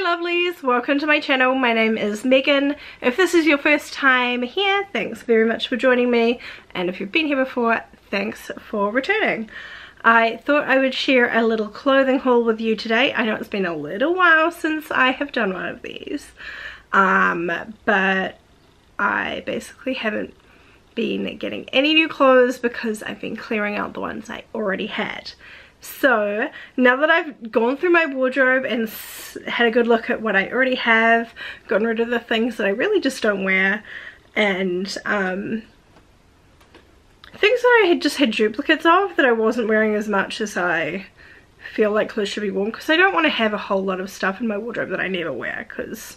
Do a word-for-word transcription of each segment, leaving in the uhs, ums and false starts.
Hello lovelies, welcome to my channel. My name is Megan. If this is your first time here, thanks very much for joining me, and if you've been here before, thanks for returning. I thought I would share a little clothing haul with you today. I know it's been a little while since I have done one of these, um, but I basically haven't been getting any new clothes because I've been clearing out the ones I already had. So now that I've gone through my wardrobe and s had a good look at what I already have, gotten rid of the things that I really just don't wear, and um, things that I had just had duplicates of that I wasn't wearing as much as I feel like clothes should be worn, because I don't want to have a whole lot of stuff in my wardrobe that I never wear because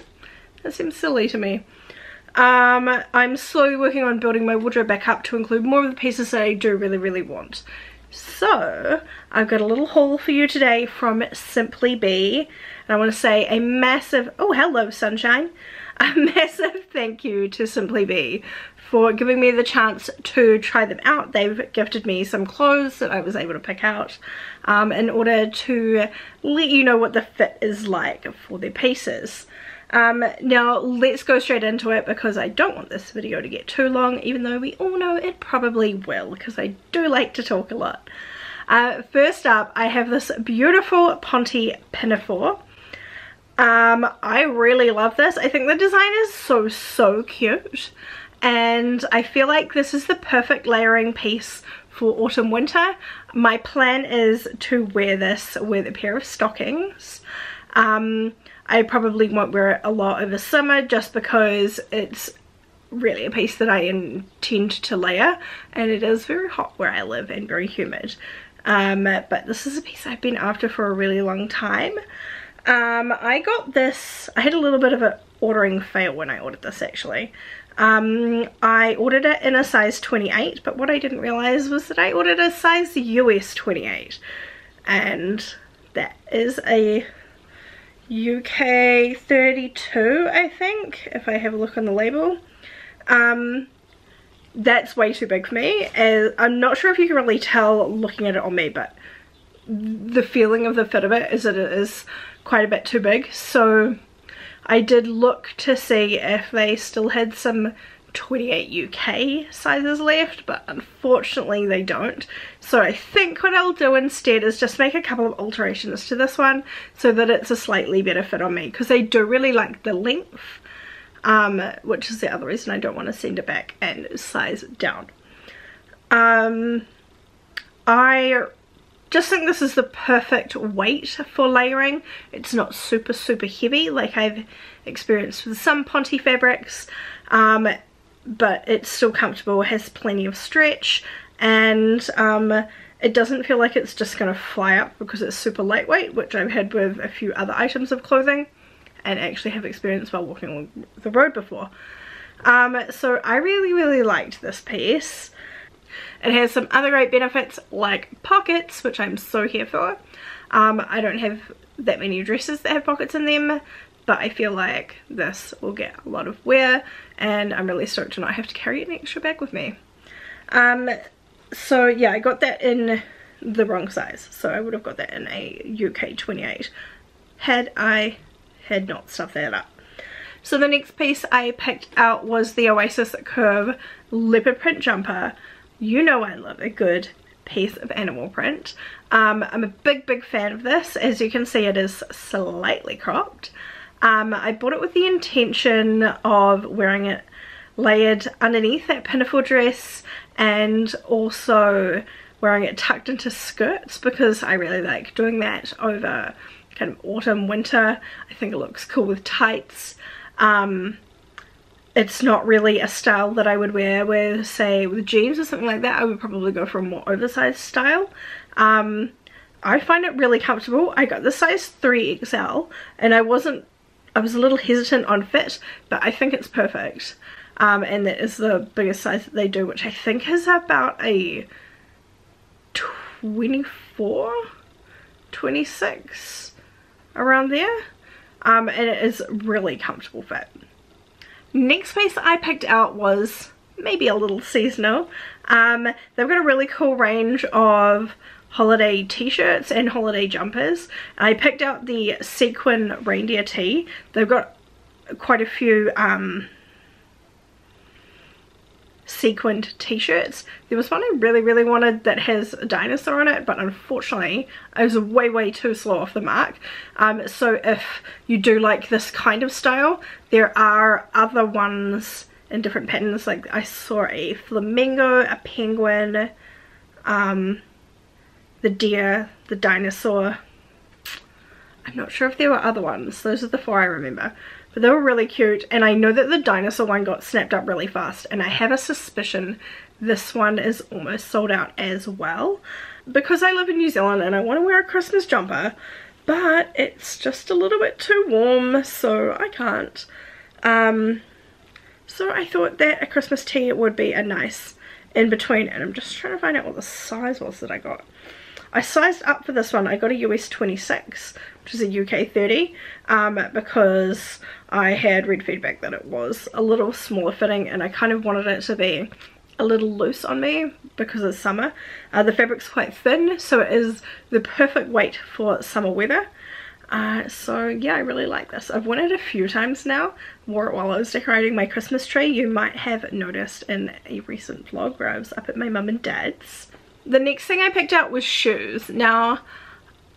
that seems silly to me. Um, I'm slowly working on building my wardrobe back up to include more of the pieces that I do really, really want. So I've got a little haul for you today from Simply Be, and I want to say a massive, oh hello sunshine, a massive thank you to Simply Be for giving me the chance to try them out. They've gifted me some clothes that I was able to pick out um, in order to let you know what the fit is like for their pieces. Um, now let's go straight into it because I don't want this video to get too long, even though we all know it probably will because I do like to talk a lot. Uh, first up, I have this beautiful Ponte pinafore. Um, I really love this. I think the design is so, so cute, and I feel like this is the perfect layering piece for autumn winter. My plan is to wear this with a pair of stockings. Um, I probably won't wear it a lot over summer just because it's really a piece that I intend to layer, and it is very hot where I live and very humid. Um, but this is a piece I've been after for a really long time. Um, I got this, I had a little bit of an ordering fail when I ordered this actually. Um, I ordered it in a size twenty-eight, but what I didn't realise was that I ordered a size U S twenty-eight, and that is a U K thirty-two, I think, if I have a look on the label. Um, that's way too big for me. As I'm not sure if you can really tell looking at it on me, but the feeling of the fit of it is that it is quite a bit too big. So I did look to see if they still had some twenty-eight U K sizes left, but unfortunately they don't. So I think what I'll do instead is just make a couple of alterations to this one so that it's a slightly better fit on me, because I do really like the length, um, which is the other reason I don't want to send it back and size it down. Um, I just think this is the perfect weight for layering. It's not super super heavy like I've experienced with some Ponte fabrics, um, but it's still comfortable, has plenty of stretch, and um, it doesn't feel like it's just going to fly up because it's super lightweight, which I've had with a few other items of clothing and actually have experienced while walking on the road before. Um, so I really really liked this piece. It has some other great benefits like pockets, which I'm so here for. Um, I don't have that many dresses that have pockets in them, but I feel like this will get a lot of wear, and I'm really stoked to not have to carry an extra bag with me. Um, so yeah, I got that in the wrong size, so I would have got that in a U K twenty-eight had I had not stuffed that up. So the next piece I picked out was the Oasis Curve leopard print jumper. You know I love a good piece of animal print. Um, I'm a big big fan of this. As you can see, it is slightly cropped. Um, I bought it with the intention of wearing it layered underneath that pinafore dress, and also wearing it tucked into skirts because I really like doing that over kind of autumn winter. I think it looks cool with tights. Um, it's not really a style that I would wear with, say, with jeans or something like that. I would probably go for a more oversized style. Um, I find it really comfortable. I got the size three X L, and I wasn't, I was a little hesitant on fit, but I think it's perfect. Um, and that is the biggest size that they do, which I think is about a twenty-four, twenty-six, around there. Um, and it is really comfortable fit. Next piece I picked out was maybe a little seasonal. Um, they've got a really cool range of holiday t-shirts and holiday jumpers. I picked out the sequin reindeer tee. They've got quite a few um, sequined t-shirts. There was one I really really wanted that has a dinosaur on it, but unfortunately I was way way too slow off the mark. Um, so if you do like this kind of style, there are other ones in different patterns. Like I saw a flamingo, a penguin, um, the deer, the dinosaur. I'm not sure if there were other ones. Those are the four I remember. But they were really cute, and I know that the dinosaur one got snapped up really fast, and I have a suspicion this one is almost sold out as well. Because I live in New Zealand and I want to wear a Christmas jumper, but it's just a little bit too warm, so I can't. Um, so I thought that a Christmas tee would be a nice in between, and I'm just trying to find out what the size was that I got. I sized up for this one. I got a U S twenty-six, which is a U K thirty, um, because I had read feedback that it was a little smaller fitting, and I kind of wanted it to be a little loose on me because it's summer. Uh, the fabric's quite thin, so it is the perfect weight for summer weather. Uh, so yeah, I really like this. I've worn it a few times now. Wore it while I was decorating my Christmas tree. You might have noticed in a recent vlog where I was up at my mum and dad's. The next thing I picked out was shoes. Now,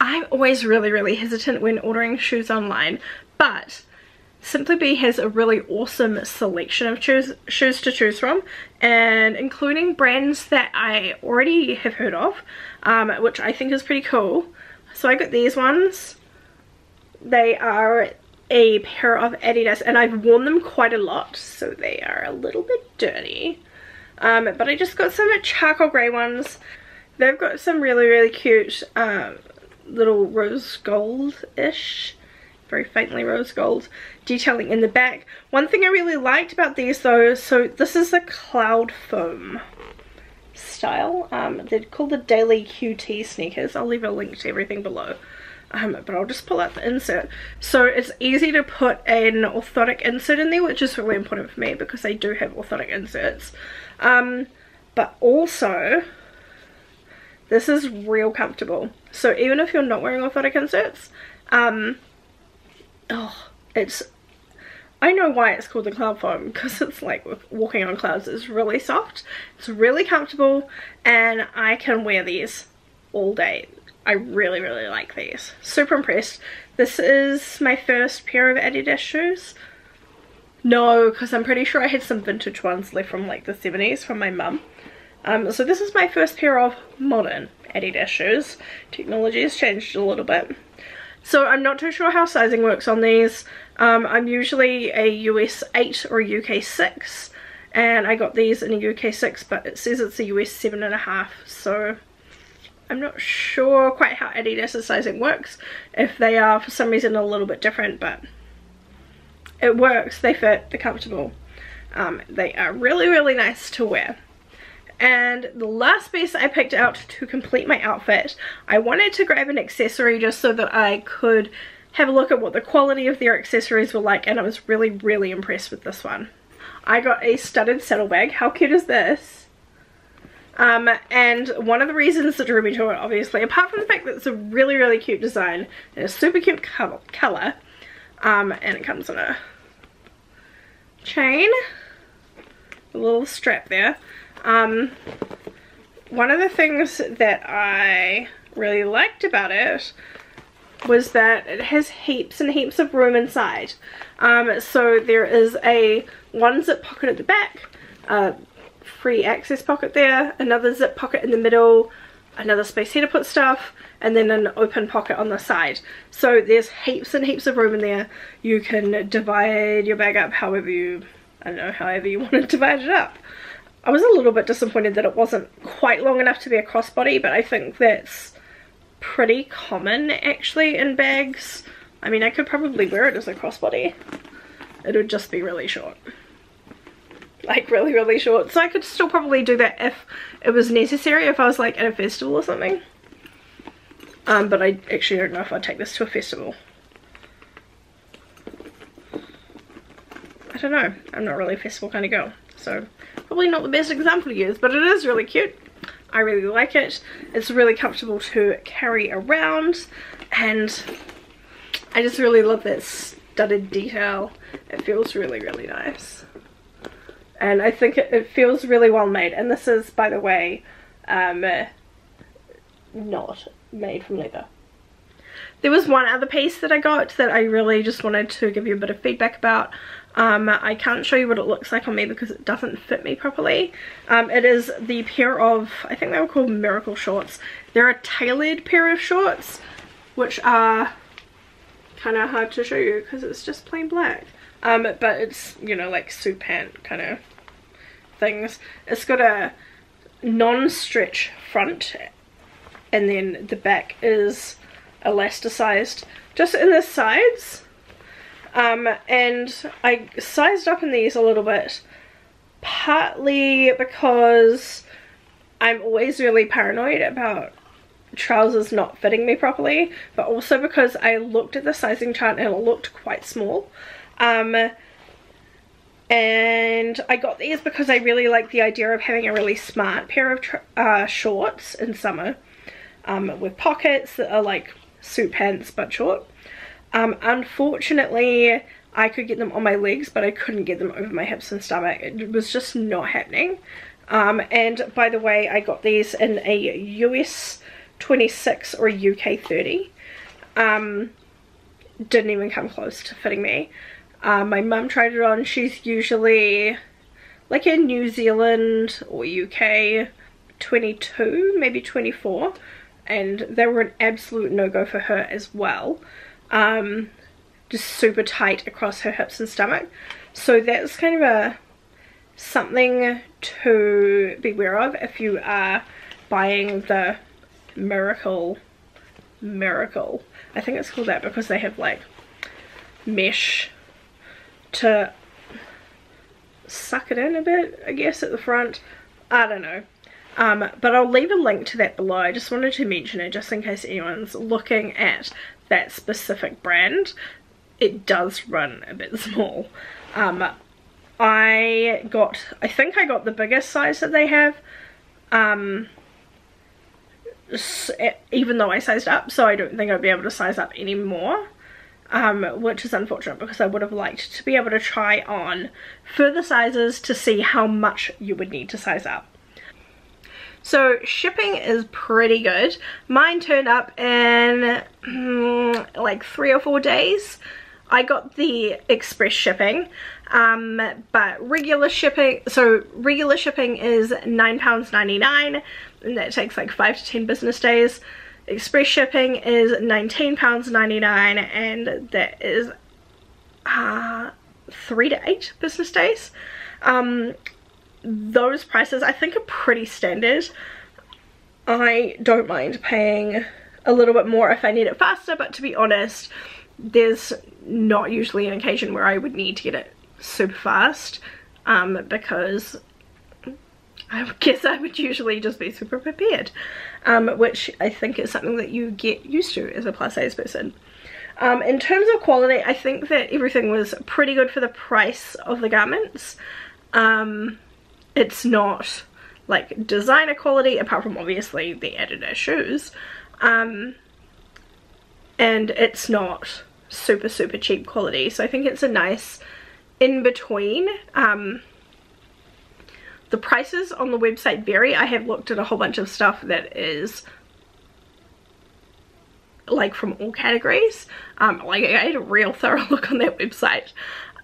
I'm always really, really hesitant when ordering shoes online, but Simply Be has a really awesome selection of choose, shoes to choose from, and including brands that I already have heard of, um, which I think is pretty cool. So I got these ones. They are a pair of Adidas, and I've worn them quite a lot, so they are a little bit dirty. Um, but I just got some charcoal grey ones. They've got some really, really cute um, little rose gold-ish, very faintly rose gold detailing in the back. One thing I really liked about these though, so this is the cloud foam style. Um, they're called the Daily Q T sneakers. I'll leave a link to everything below. Um, but I'll just pull out the insert. So it's easy to put an orthotic insert in there, which is really important for me because I do have orthotic inserts. Um, but also, this is real comfortable. So even if you're not wearing orthotic inserts, um, oh, it's, I know why it's called the cloud foam, because it's like walking on clouds. It's really soft, it's really comfortable, and I can wear these all day. I really, really like these. Super impressed. This is my first pair of Adidas shoes. No, because I'm pretty sure I had some vintage ones left from like the seventies from my mum. Um, so this is my first pair of modern Adidas shoes. Technology has changed a little bit. So I'm not too sure how sizing works on these. Um, I'm usually a U S eight or a U K six. And I got these in a U K six, but it says it's a U S seven and a half. So I'm not sure quite how Adidas' sizing works, if they are for some reason a little bit different, but it works. They fit, they're comfortable, um, they are really really nice to wear. And the last piece I picked out to complete my outfit, I wanted to grab an accessory just so that I could have a look at what the quality of their accessories were like, and I was really really impressed with this one. I got a studded saddlebag. How cute is this? Um, and one of the reasons that drew me to it, obviously, apart from the fact that it's a really, really cute design and a super cute co colour, um, and it comes on a chain, a little strap there. Um, one of the things that I really liked about it was that it has heaps and heaps of room inside. Um, so there is a one zip pocket at the back, uh, free access pocket there, another zip pocket in the middle, another space here to put stuff, and then an open pocket on the side. So there's heaps and heaps of room in there. You can divide your bag up however you, I don't know, however you want to divide it up. I was a little bit disappointed that it wasn't quite long enough to be a crossbody, but I think that's pretty common actually in bags. I mean, I could probably wear it as a crossbody. It would just be really short. Like really really short, so I could still probably do that if it was necessary, if I was like at a festival or something, um but I actually don't know if I'd take this to a festival. I don't know, I'm not really a festival kind of girl, so probably not the best example to use, but it is really cute. I really like it. It's really comfortable to carry around, and I just really love that studded detail. It feels really, really nice. And I think it, it feels really well made. And this is, by the way, um, not made from leather. There was one other piece that I got that I really just wanted to give you a bit of feedback about. Um, I can't show you what it looks like on me because it doesn't fit me properly. Um, it is the pair of, I think they were called Miracle Shorts. They're a tailored pair of shorts, which are kind of hard to show you because it's just plain black. Um, but it's, you know, like suit pant kind of things. It's got a non-stretch front, and then the back is elasticized just in the sides. Um, and I sized up in these a little bit, partly because I'm always really paranoid about trousers not fitting me properly, but also because I looked at the sizing chart and it looked quite small. Um, and I got these because I really like the idea of having a really smart pair of tr uh, shorts in summer, um, with pockets that are like suit pants but short. Um, unfortunately, I could get them on my legs, but I couldn't get them over my hips and stomach. It was just not happening. Um, and by the way, I got these in a U S twenty-six or a U K thirty. Um, didn't even come close to fitting me. Uh, my mum tried it on. She's usually like in New Zealand or U K twenty-two, maybe twenty-four. And they were an absolute no-go for her as well. Um, just super tight across her hips and stomach. So that's kind of a something to be aware of if you are buying the Miracle Miracle. I think it's called that because they have like mesh to suck it in a bit, I guess, at the front. I don't know. Um, but I'll leave a link to that below. I just wanted to mention it just in case anyone's looking at that specific brand. It does run a bit small. Um, I got, I think I got the biggest size that they have, um, even though I sized up, so I don't think I'd be able to size up anymore. Um, which is unfortunate because I would have liked to be able to try on further sizes to see how much you would need to size up. So shipping is pretty good. Mine turned up in mm, like three or four days. I got the express shipping, um, but regular shipping, so regular shipping is nine pounds ninety-nine, and that takes like five to ten business days. Express shipping is nineteen pounds ninety-nine, and that is uh, three to eight business days. Um, those prices I think are pretty standard. I don't mind paying a little bit more if I need it faster, but to be honest, there's not usually an occasion where I would need to get it super fast, um, because I guess I would usually just be super prepared, um, which I think is something that you get used to as a plus size person. Um, in terms of quality, I think that everything was pretty good for the price of the garments. Um, it's not like designer quality, apart from obviously the Adidas shoes, um, and it's not super super cheap quality, so I think it's a nice in between. Um, the prices on the website vary. I have looked at a whole bunch of stuff that is like from all categories. Um, like I had a real thorough look on that website.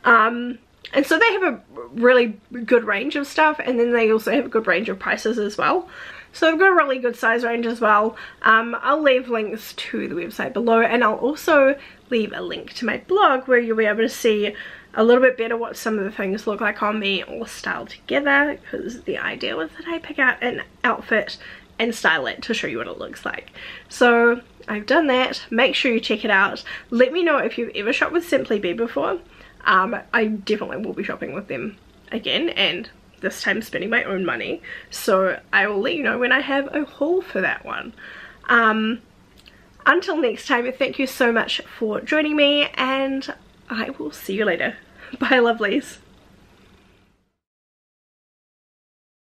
Um, And so they have a really good range of stuff, and then they also have a good range of prices as well. So they've got a really good size range as well. Um, I'll leave links to the website below, and I'll also leave a link to my blog where you'll be able to see a little bit better what some of the things look like on me or styled together, because the idea was that I pick out an outfit and style it to show you what it looks like. So I've done that. Make sure you check it out. Let me know if you've ever shopped with Simply Be before. Um, I definitely will be shopping with them again, and this time spending my own money, so I will let you know when I have a haul for that one. Um, until next time, thank you so much for joining me, and I will see you later. Bye lovelies.